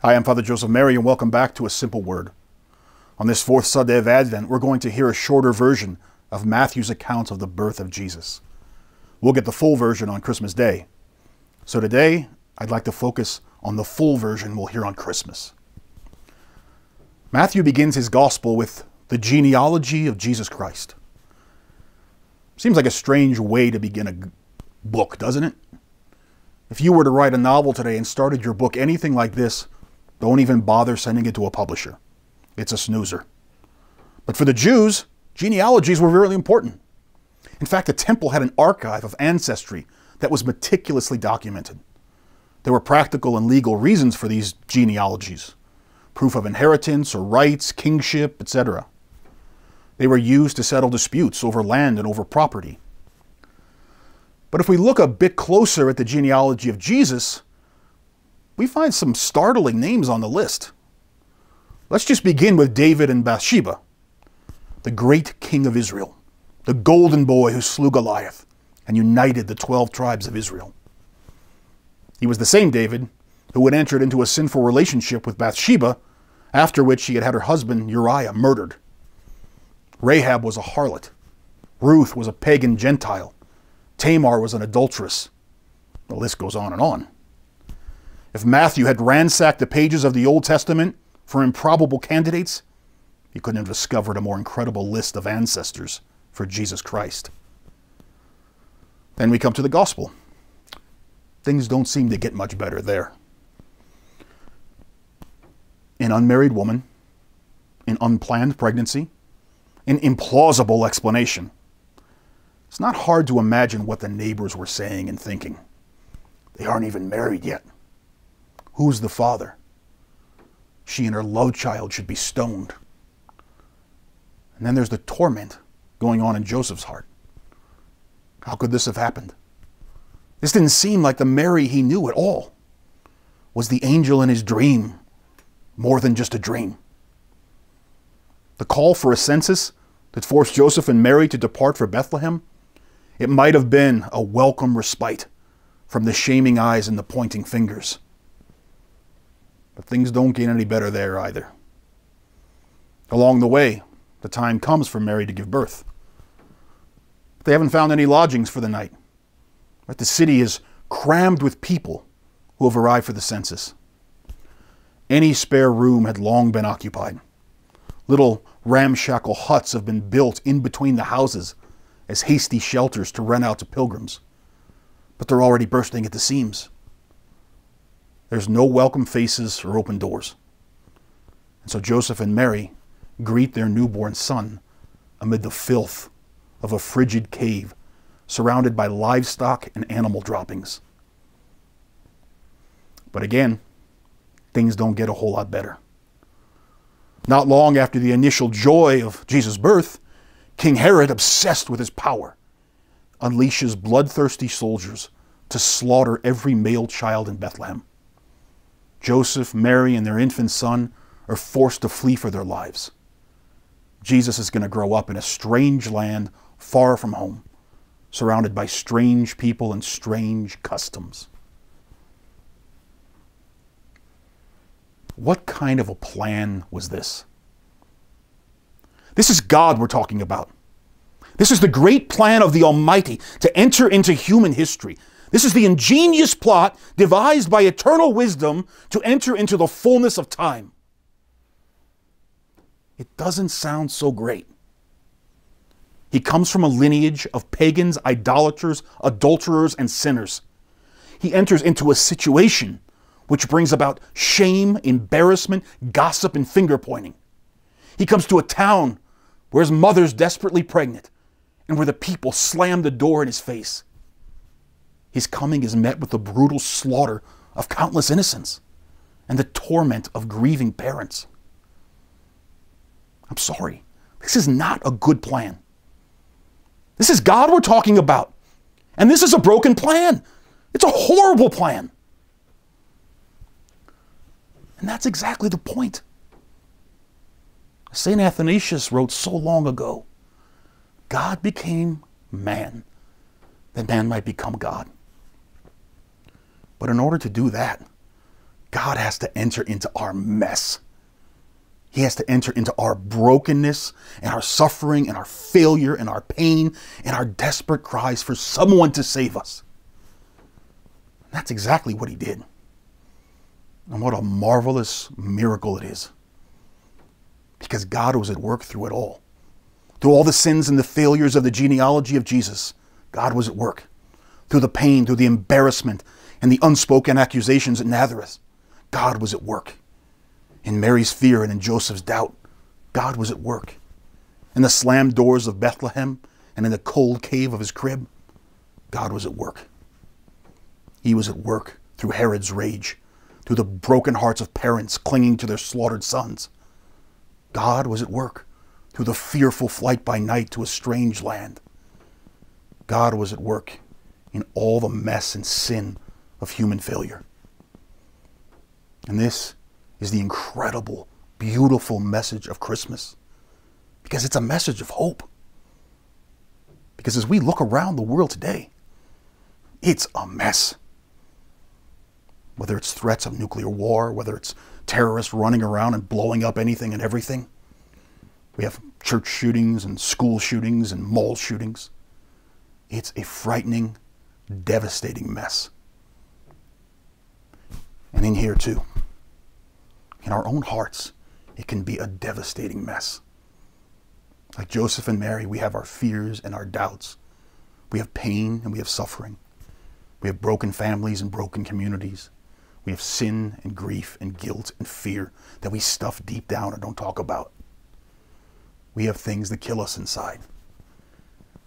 Hi, I'm Father Joseph Mary, and welcome back to A Simple Word. On this fourth Sunday of Advent, we're going to hear a shorter version of Matthew's account of the birth of Jesus. We'll get the full version on Christmas Day. So today, I'd like to focus on the full version we'll hear on Christmas. Matthew begins his Gospel with the genealogy of Jesus Christ. Seems like a strange way to begin a book, doesn't it? If you were to write a novel today and started your book anything like this, don't even bother sending it to a publisher. It's a snoozer. But for the Jews, genealogies were really important. In fact, the temple had an archive of ancestry that was meticulously documented. There were practical and legal reasons for these genealogies. Proof of inheritance or rights, kingship, etc. They were used to settle disputes over land and over property. But if we look a bit closer at the genealogy of Jesus, we find some startling names on the list. Let's just begin with David and Bathsheba, the great king of Israel, the golden boy who slew Goliath and united the 12 tribes of Israel. He was the same David who had entered into a sinful relationship with Bathsheba, after which she had had her husband Uriah murdered. Rahab was a harlot. Ruth was a pagan Gentile. Tamar was an adulteress. The list goes on and on. If Matthew had ransacked the pages of the Old Testament for improbable candidates, he couldn't have discovered a more incredible list of ancestors for Jesus Christ. Then we come to the Gospel. Things don't seem to get much better there. An unmarried woman, an unplanned pregnancy, an implausible explanation. It's not hard to imagine what the neighbors were saying and thinking. They aren't even married yet. Who's the father? She and her love child should be stoned. And then there's the torment going on in Joseph's heart. How could this have happened? This didn't seem like the Mary he knew at all. Was the angel in his dream more than just a dream? The call for a census that forced Joseph and Mary to depart for Bethlehem, it might have been a welcome respite from the shaming eyes and the pointing fingers. But things don't get any better there either. Along the way, the time comes for Mary to give birth. They haven't found any lodgings for the night. But the city is crammed with people who have arrived for the census. Any spare room had long been occupied. Little ramshackle huts have been built in between the houses as hasty shelters to rent out to pilgrims. But they're already bursting at the seams. There's no welcome faces or open doors. And so Joseph and Mary greet their newborn son amid the filth of a frigid cave surrounded by livestock and animal droppings. But again, things don't get a whole lot better. Not long after the initial joy of Jesus' birth, King Herod, obsessed with his power, unleashes bloodthirsty soldiers to slaughter every male child in Bethlehem. Joseph, Mary, and their infant son are forced to flee for their lives. Jesus is going to grow up in a strange land far from home, surrounded by strange people and strange customs. What kind of a plan was this? This is God we're talking about. This is the great plan of the Almighty to enter into human history. This is the ingenious plot devised by eternal wisdom to enter into the fullness of time. It doesn't sound so great. He comes from a lineage of pagans, idolaters, adulterers, and sinners. He enters into a situation which brings about shame, embarrassment, gossip, and finger-pointing. He comes to a town where his mother's desperately pregnant and where the people slam the door in his face. His coming is met with the brutal slaughter of countless innocents and the torment of grieving parents. I'm sorry, this is not a good plan. This is God we're talking about, and this is a broken plan. It's a horrible plan. And that's exactly the point. Saint Athanasius wrote so long ago, God became man that man might become God. But in order to do that, God has to enter into our mess. He has to enter into our brokenness and our suffering and our failure and our pain and our desperate cries for someone to save us. And that's exactly what he did. And what a marvelous miracle it is. Because God was at work through it all. Through all the sins and the failures of the genealogy of Jesus, God was at work. Through the pain, through the embarrassment, and the unspoken accusations at Nazareth, God was at work. In Mary's fear and in Joseph's doubt, God was at work. In the slammed doors of Bethlehem and in the cold cave of his crib, God was at work. He was at work through Herod's rage, through the broken hearts of parents clinging to their slaughtered sons. God was at work through the fearful flight by night to a strange land. God was at work in all the mess and sin of human failure. And this is the incredible, beautiful message of Christmas, because it's a message of hope. Because as we look around the world today, it's a mess. Whether it's threats of nuclear war, whether it's terrorists running around and blowing up anything and everything. We have church shootings and school shootings and mall shootings. It's a frightening, devastating mess. And in here too, in our own hearts, it can be a devastating mess. Like Joseph and Mary, we have our fears and our doubts. We have pain and we have suffering. We have broken families and broken communities. We have sin and grief and guilt and fear that we stuff deep down and don't talk about. We have things that kill us inside.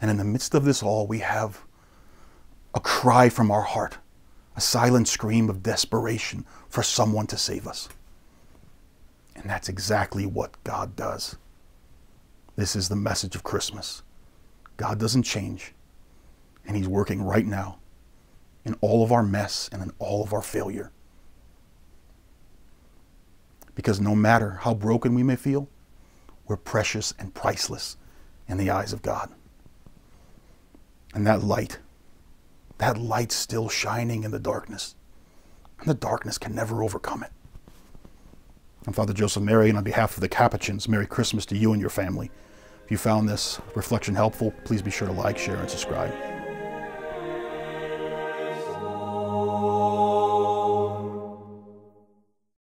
And in the midst of this all, we have a cry from our heart, a silent scream of desperation for someone to save us. And that's exactly what God does. This is the message of Christmas. God doesn't change, and he's working right now in all of our mess and in all of our failure. Because no matter how broken we may feel, we're precious and priceless in the eyes of God. And that light's still shining in the darkness. And the darkness can never overcome it. I'm Father Joseph Mary, and on behalf of the Capuchins, Merry Christmas to you and your family. If you found this reflection helpful, please be sure to like, share, and subscribe.